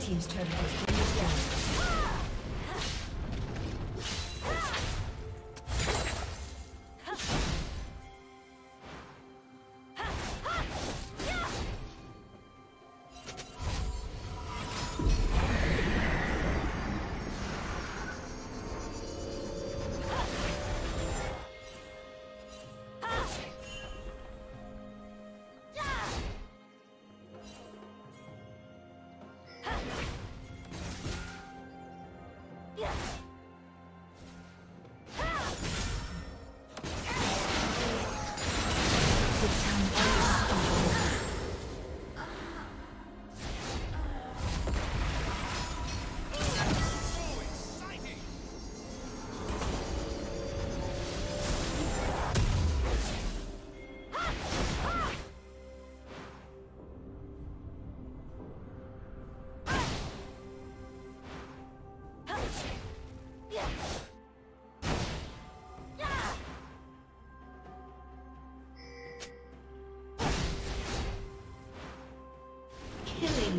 Team's turn to down.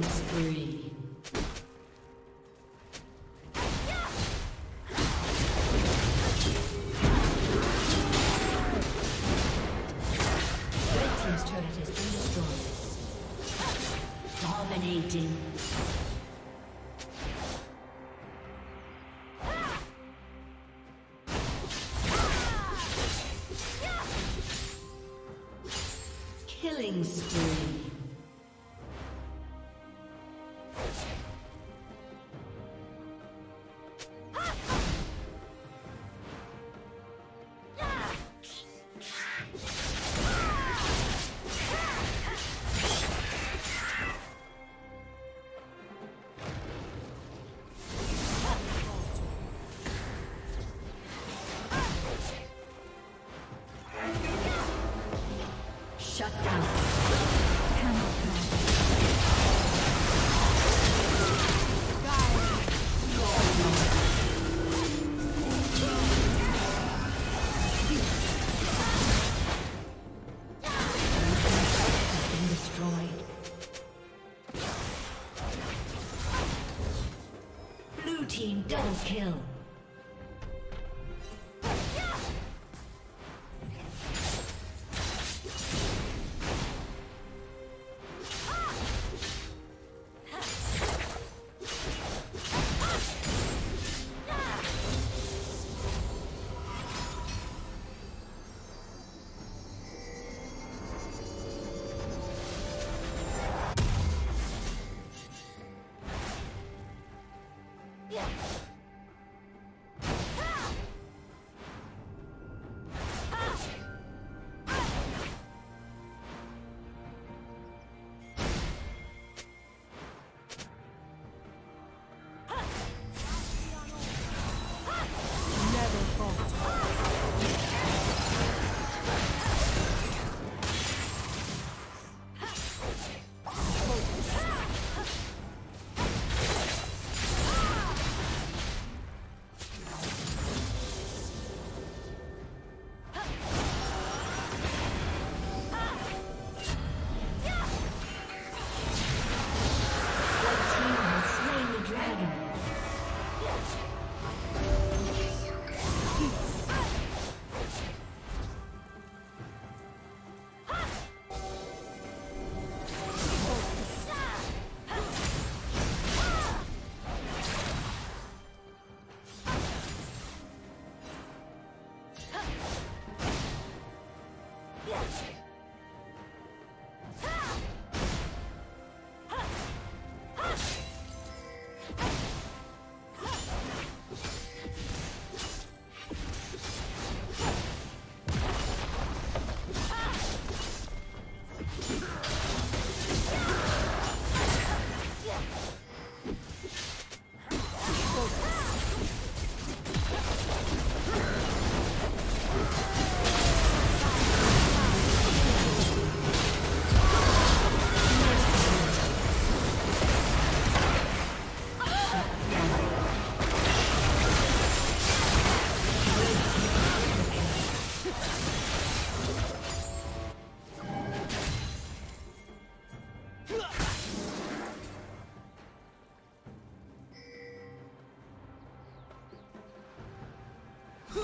Spree. Red team's turret has been destroyed. Dominating. Killing spree. Shut down. Blue team double kill. Blue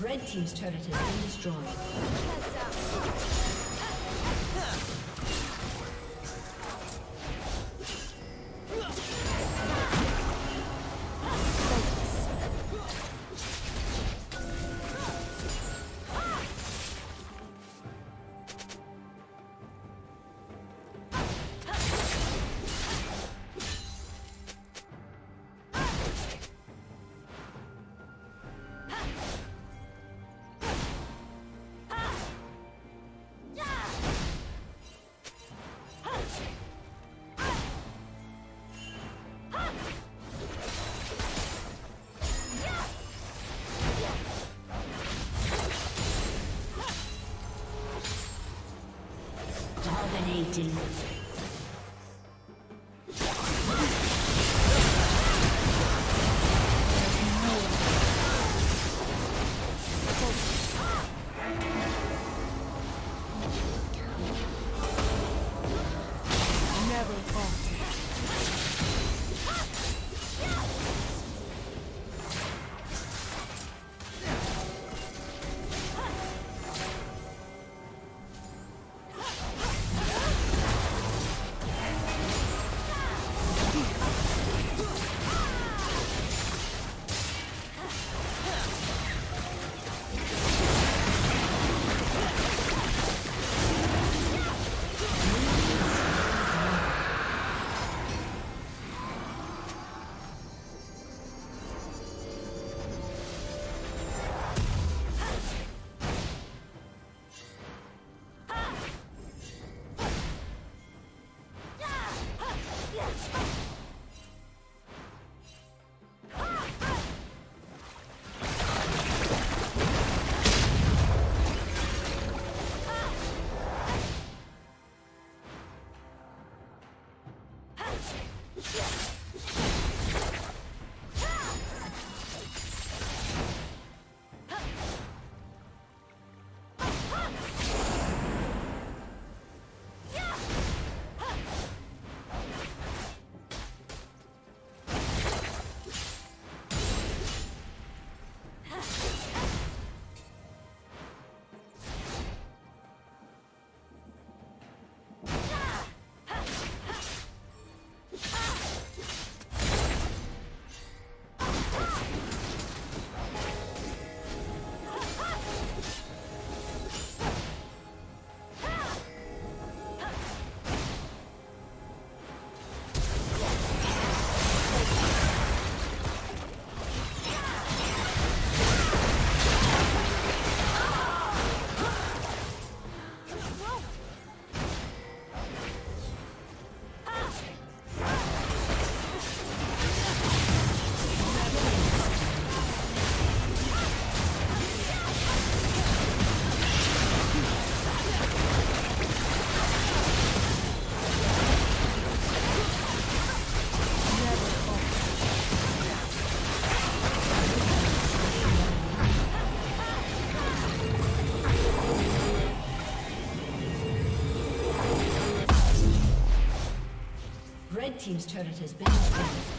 Red team's turret has been destroyed. Dominating. Red Team's turret has been destroyed.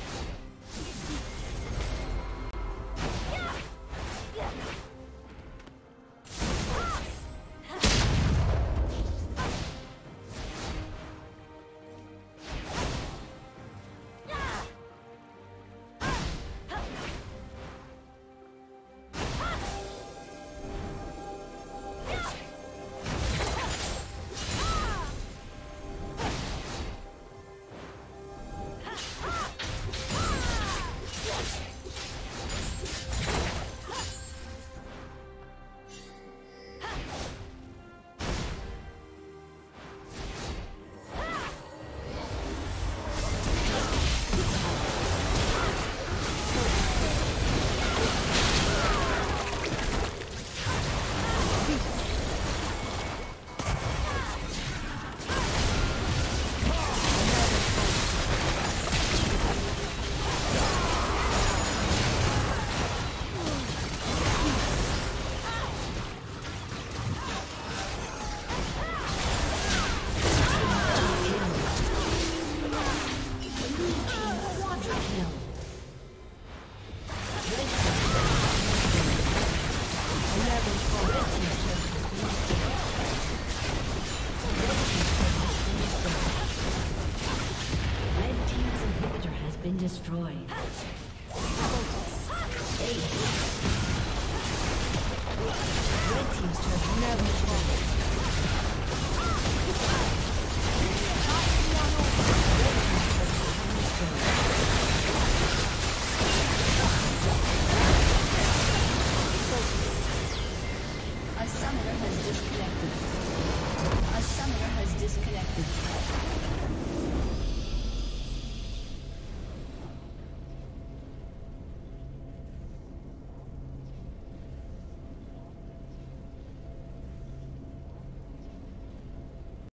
A summoner has disconnected.